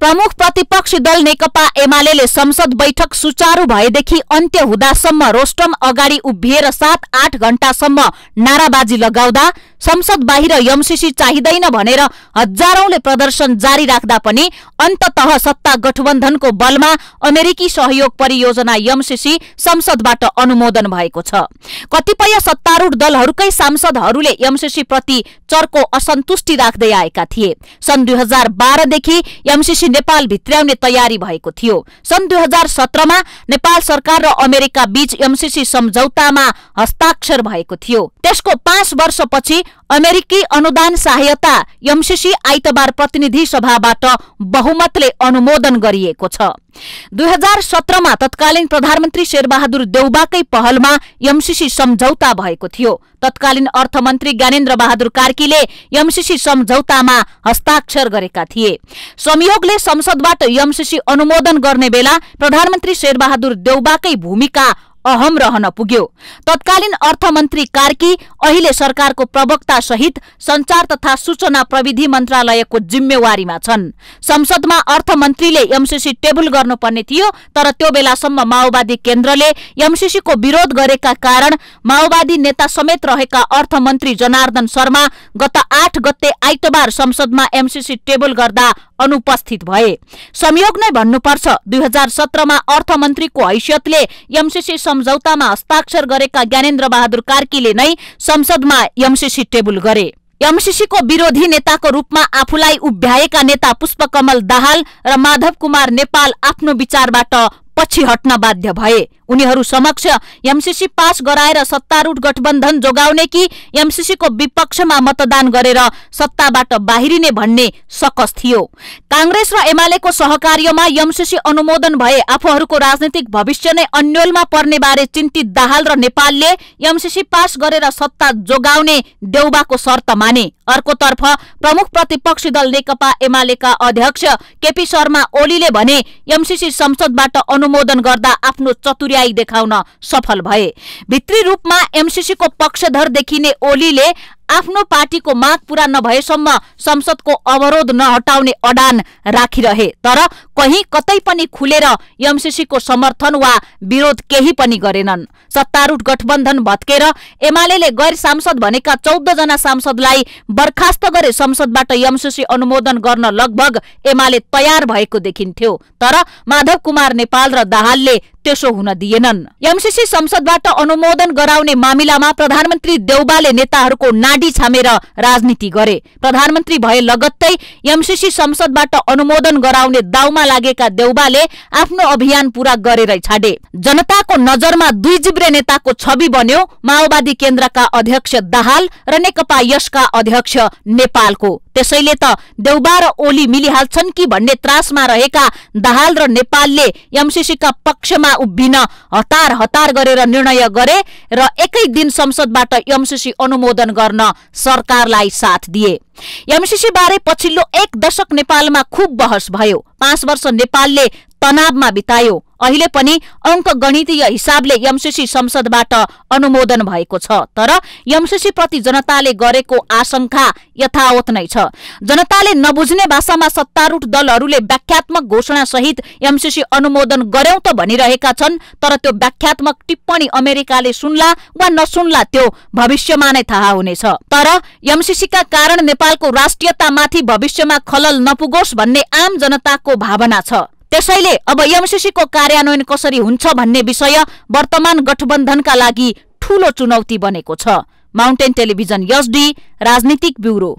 प्रमुख प्रतिपक्षी दल नेकपा एमाले संसद बैठक सुचारू भएदेखि अन्त्य हुँदासम्म रोस्टम अगाडि उभिएर 7-8 घण्टासम्म नाराबाजी लगाउँदा संसद बाहिर एमसीसी चाहिदैन भनेर हजारौंले प्रदर्शन जारी राख्दा पनि अन्ततः सत्ता गठबन्धनको बलमा अमेरिकी सहयोग परियोजना एमसीसी संसदबाट अनुमोदन भएको छ। कतिपय सत्तारूढ दलहरूकै सांसदहरूले एमसीसी प्रति चर्को असन्तुष्टि राख्दै आएका थिए। सन् 2012 देखि एमसीसी नेपाल भित्राउने तयारी भएको थियो। सन् 2017 मा नेपाल सरकार र अमेरिका बीच एमसीसी सम्झौतामा हस्ताक्षर भएको थियो। त्यसको 5 वर्षपछि अमेरिकी अनुदान सहायता एमसीसी आइतबार प्रतिनिधि सभाबाट बहुमतले अनुमोदन गरिएको छ। 2017 मा तत्कालीन प्रधानमन्त्री शेरबहादुर देउबाकै पहलमा एमसीसी सम्झौता भएको थियो। तत्कालीन अर्थमन्त्री ज्ञानेन्द्र बहादुर कार्कीले एमसीसी सम्झौतामा हस्ताक्षर गरेका थिए। संयोगले संसदबाट एमसीसी अनुमोदन गर्ने बेला प्रधानमन्त्री शेरबहादुर देउबाकै भूमिका अहम रहन पुग्यो। तत्कालीन अर्थमन्त्री कार्की अहिले सरकारको प्रवक्ता सहित संचार तथा सूचना प्रविधि मन्त्रालयको जिम्मेवारीमा छन्। संसदमा अर्थमन्त्रीले एमसीसी टेबल गर्नुपर्ने थियो, तर त्यो बेलासम्म माओवादी केन्द्रले एमसीसी को विरोध गरेका कारण माओवादी नेता समेत रहेका अर्थमन्त्री जनार्दन शर्मा गत 8 गते आइतबार संसदमा एमसीसी टेबल गर्दा अनुपस्थित भए। संयोग नै भन्नुपर्छ, 2017 मा अर्थमन्त्रीको हैसियतले एमसीसी सम्झौतामा हस्ताक्षर गरेका ज्ञानेन्द्र बहादुर कार्कीले नै संसदमा एमसीसी टेबल गरे। एमसीसी को विरोधी नेताको रूपमा आफूलाई उभ्याएका नेता पुष्पकमल दाहाल र माधव कुमार नेपाल आफ्नो विचारबाट पछि हट्न बाध्य भए। उनीहरू समक्ष एमसीसी पास गराएर सत्तारूढ गठबन्धन जोगाउने कि एमसीसी को विपक्षमा मतदान गरेर सत्ताबाट बाहिरिने भन्ने सकस थियो। कांग्रेस र एमालेको सहकार्यमा एमसीसी अनुमोदन भए आफूहरूको राजनीतिक भविष्य नै अन्योलमा पर्ने बारे चिन्तित दाहाल र नेपालले एमसीसी पास गरेर सत्ता जोगाउने देउबाको शर्त माने। अर्कोतर्फ प्रमुख प्रतिपक्षी दल नेकपा एमालेका अध्यक्ष केपी शर्मा ओलीले भने एमसीसी संसदबाट अनुमोदन गर्दा आफ्नो चतुर्याई देखाउन सफल भए। भित्री रूपमा एमसीसी को पक्षधर देखिने ओलीले आफ्नो पार्टीको माग पूरा नभएसम्म संसदको अवरोध नहटाउने अडान राखिरहे, तर कहीं कतै पनि खुलेर एमसीसी को समर्थन वा विरोध केही पनि गरेनन्। सत्तारूढ गठबन्धन भत्केर एमालेले गैर सांसद भनेका 14 जना सांसदलाई बर्खास्त गरे। संसदबाट एमसीसी अनुमोदन गर्न लगभग एमाले तयार भएको देखिन्थ्यो, तर माधव कुमार नेपाल र दाहालले त्यसो हुन दिएनन्। एमसीसी संसदबाट अनुमोदन गराउने मामिलामा प्रधानमन्त्री देउबाले नेताहरूको नाडी छामेर राजनीति गरे। प्रधानमन्त्री भए लगत्तै एमसीसी संसदबाट अनुमोदन गराउने दाउमा लागेका देउबाले आफ्नो अभियान पूरा गरेरै छाडे। जनताको नजरमा दुई जिब्रे नेताको छवि बन्यो, माओवादी केन्द्रका अध्यक्ष दाहाल र नेकपा यसका अध्यक्ष नेपालको। त्यसैले त देउबा र ओली मिलिहाल्छन् कि भन्ने त्रासमा रहेका दाहाल र नेपालले एमसीसीका पक्षमा उभिन हतार हतार गरेर निर्णय गरे र एकै दिन संसदबाट एमसीसी अनुमोदन गर्न सरकारलाई साथ दिए। एमसीसी बारे पछिल्लो 1 दशक नेपालमा खूब बहस भयो। 5 वर्ष नेपालले तनावमा बितायो। अहिले पनि अंकगणितीय हिसाबले एमसीसी संसदबाट अनुमोदन भएको छ, तर एमसीसी प्रति जनताले गरेको आशंका यथावत नै छ। जनताले नबुझ्ने भाषामा सत्तारूढ दलहरूले व्याख्यात्मक घोषणा सहित एमसीसी अनुमोदन गर्यौं त भनिरहेका छन्, तर त्यो व्याख्यात्मक टिप्पणी अमेरिकाले सुन्ला वा नसुन्ला त्यो भविष्यमा नै थाहा हुनेछ। तर एमसीसीका कारण नेपालको राष्ट्रियतामाथि भविष्यमा खलल नपुगोस् भन्ने आम जनताको भावना छ। त्यसैले अब एमसीसी को कार्यान्वयन कसरी हुन्छ भन्ने विषय वर्तमान गठबन्धनका लागि ठूलो चुनौती बनेको छ। माउन्टेन टेलिभिजन एसडी, राजनीतिक ब्युरो।